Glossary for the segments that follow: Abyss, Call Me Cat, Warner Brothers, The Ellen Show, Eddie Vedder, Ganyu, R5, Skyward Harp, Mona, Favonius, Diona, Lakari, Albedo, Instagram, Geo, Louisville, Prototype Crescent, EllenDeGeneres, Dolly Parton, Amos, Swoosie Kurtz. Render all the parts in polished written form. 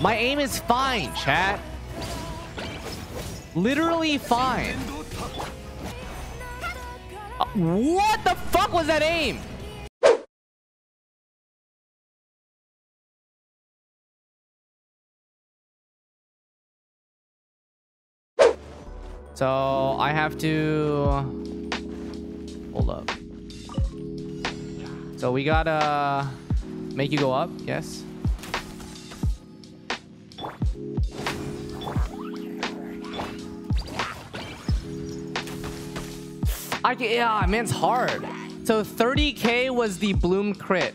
My aim is fine, chat. Literally fine. What the fuck was that aim? So I have to hold up. So we gotta make you go up, yes. Yeah, man's hard. So 30k was the bloom crit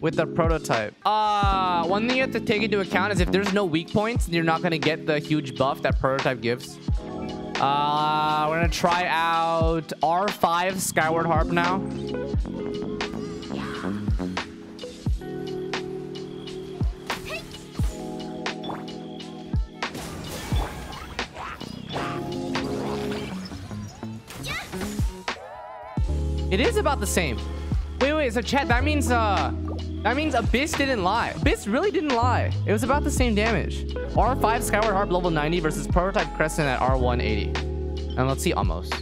with the prototype. One thing you have to take into account is if there's no weak points, you're not gonna get the huge buff that prototype gives. We're gonna try out R5 Skyward Harp now. It is about the same. Wait, so chat, that means Abyss didn't lie. Abyss really didn't lie. It was about the same damage. R5 Skyward Harp level 90 versus Prototype Crescent at R180. And let's see, almost.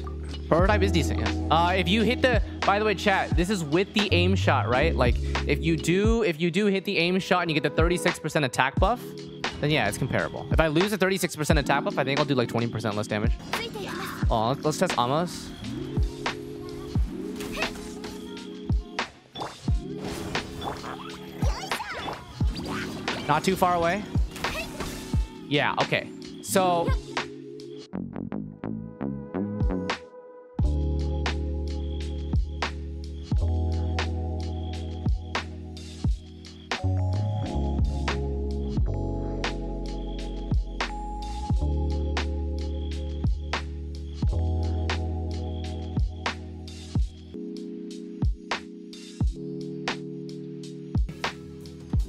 Prototype is decent, yes. If you hit the, by the way, chat, this is with the aim shot, right? Like if you do hit the aim shot and you get the 36% attack buff, then yeah, it's comparable. If I lose the 36% attack buff, I think I'll do like 20% less damage. Oh, let's test Amos. Not too far away. Yeah, okay. So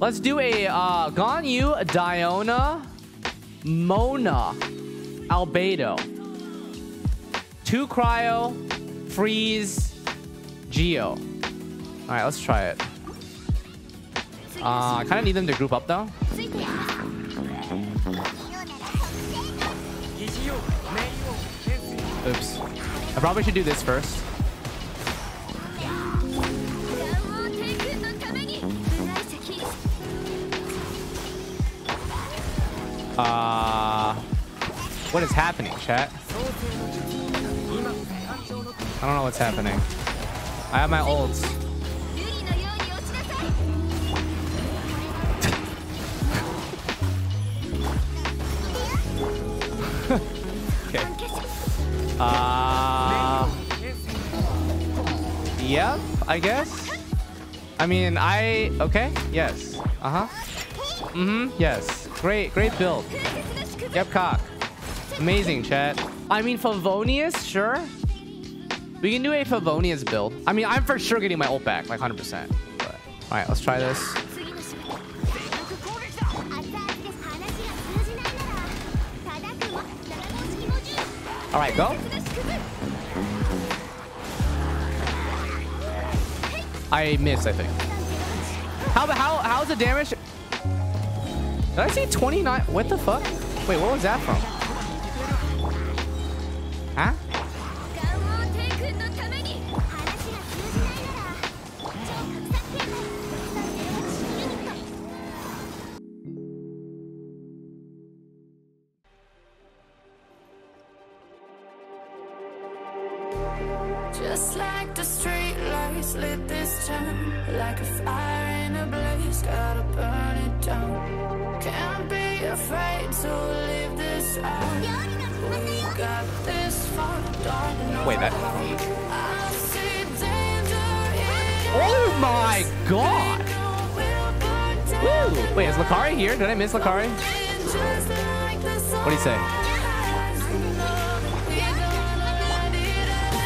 let's do a Ganyu, Diona, Mona, Albedo. 2 cryo, freeze, geo. All right, let's try it. I kind of need them to group up though. Oops. I probably should do this first. What is happening, chat? I don't know what's happening. I have my ults. Okay. Yep, I guess. I mean, okay, yes. Yes. Great build. Yep, cock. Amazing, chat. I mean, Favonius, sure. We can do a Favonius build. I mean, I'm for sure getting my ult back, like 100%. But, all right, let's try this. All right, go. I missed, I think. How's the damage? Did I see 29? What the fuck? Wait, what was that from? Huh? Just like the street lights lit this town, like a fire in a blaze, gotta burn it down. Can't be afraid to leave this out. We got this far, don't know. Wait, that. I see danger. Oh my god! Woo! Wait, is Lakari here? Did I miss Lakari? What do you say?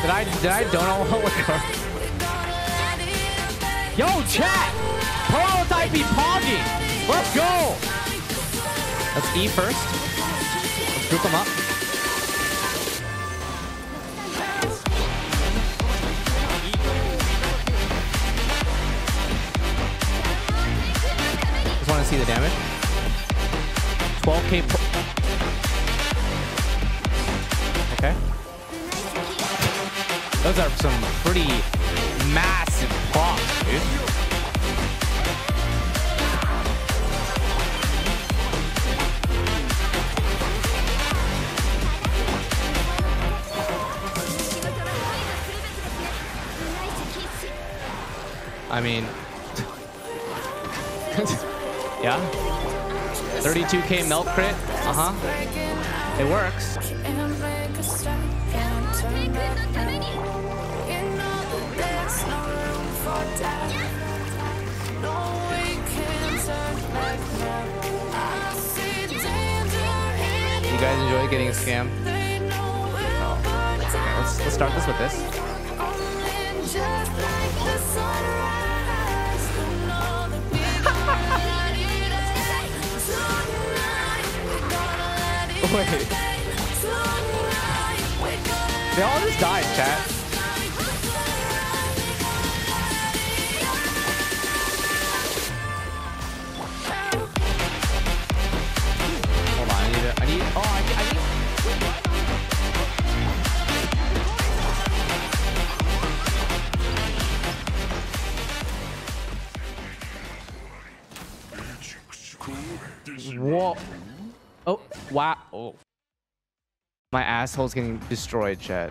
Did I don't know Lakari? Yo, chat! Prototype be pogging! Let's go! Let's E first. Let's group them up. Just want to see the damage. 12k. Okay. Those are some pretty massive props, dude. I mean, yeah, 32k melt crit, it works. You guys enjoy getting scammed? Okay, let's start this with this. Wait. They all just died, chat. Hold on, I need... Whoa. Oh, wow. Oh. My asshole's getting destroyed, chat.